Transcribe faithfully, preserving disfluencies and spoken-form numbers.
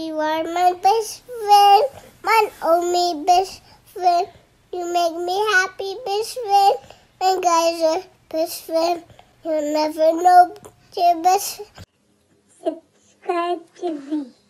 You are my best friend, my only best friend. You make me happy, best friend. My guys are best friend. You'll never know your best friend. Subscribe to me.